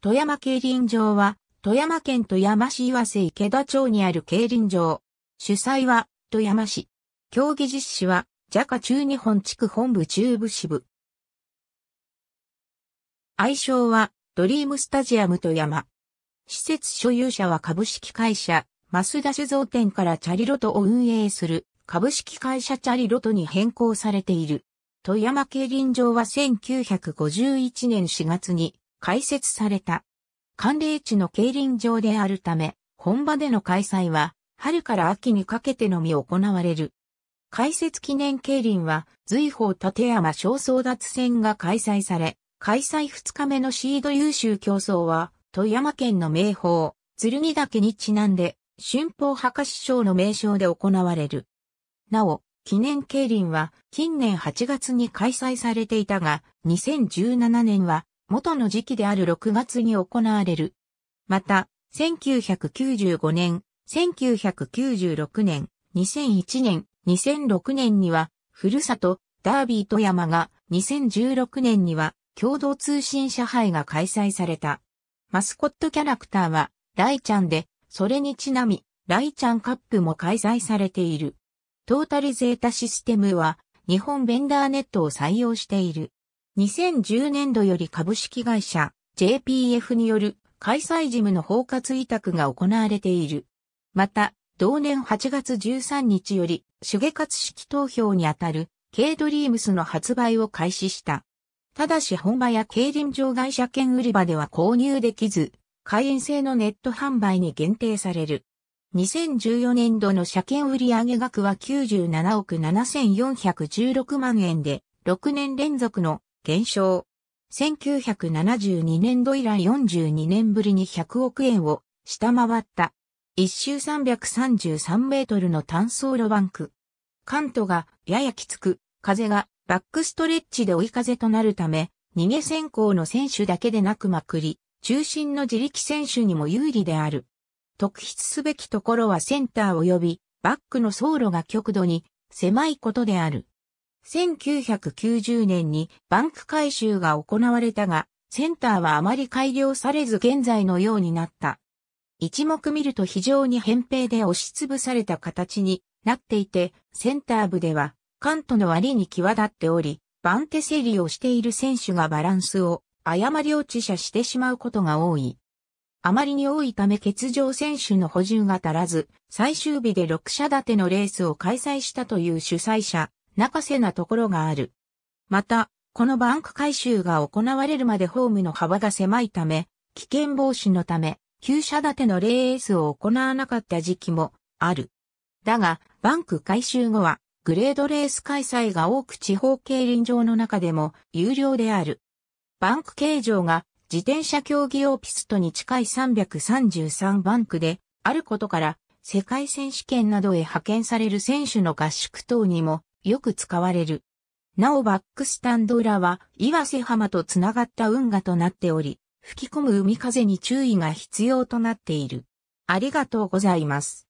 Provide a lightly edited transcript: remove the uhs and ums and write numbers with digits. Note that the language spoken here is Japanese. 富山競輪場は、富山県富山市岩瀬池田町にある競輪場。主催は、富山市。競技実施は、JACA中日本地区本部中部支部。愛称は、ドリームスタジアム富山。施設所有者は株式会社、増田酒造店からチャリロトを運営する、株式会社チャリロトに変更されている。富山競輪場は1951年4月に、開設された。寒冷地の競輪場であるため、本場での開催は、春から秋にかけてのみ行われる。開設記念競輪は、瑞宝立山賞争奪戦が開催され、開催2日目のシード優秀競争は、富山県の名峰、剱岳にちなんで、春峰博士賞の名称で行われる。なお、記念競輪は、近年8月に開催されていたが、2017年は、元の時期である6月に行われる。また、1995年、1996年、2001年、2006年には、ふるさと、ダービー富山が、2016年には、共同通信社杯が開催された。マスコットキャラクターは、ライちゃんで、それにちなみ、ライちゃんカップも開催されている。トータルゼータシステムは、日本ベンダーネットを採用している。2010年度より株式会社 JPF による開催事務の包括委託が行われている。また、同年8月13日より手芸活式投票にあたる K-Dreams の発売を開始した。ただし本場や競輪場外車券売り場では購入できず、会員制のネット販売に限定される。2014年度の車券売上額は97億7416万円で、6年連続の減少。1972年度以来42年ぶりに100億円を下回った。一周333メートルの単走路バンク。カントがややきつく、風がバックストレッチで追い風となるため、逃げ先行の選手だけでなくまくり、中心の自力選手にも有利である。特筆すべきところはセンター及びバックの走路が極度に狭いことである。1990年にバンク改修が行われたが、センターはあまり改良されず現在のようになった。一目見ると非常に扁平で押しつぶされた形になっていて、センター部ではカントの割に際立っており、バンテセリをしている選手がバランスを誤り落車してしまうことが多い。あまりに多いため欠場選手の補充が足らず、最終日で6社立てのレースを開催したという主催者。中瀬なところがある。また、このバンク改修が行われるまでホームの幅が狭いため、危険防止のため、9社立てのレースを行わなかった時期もある。だが、バンク改修後は、グレードレース開催が多く地方競輪場の中でも有料である。バンク形状が自転車競技用ピストに近い333バンクであることから、世界選手権などへ派遣される選手の合宿等にも、よく使われる。なおバックスタンド裏は岩瀬浜とつながった運河となっており、吹き込む海風に注意が必要となっている。ありがとうございます。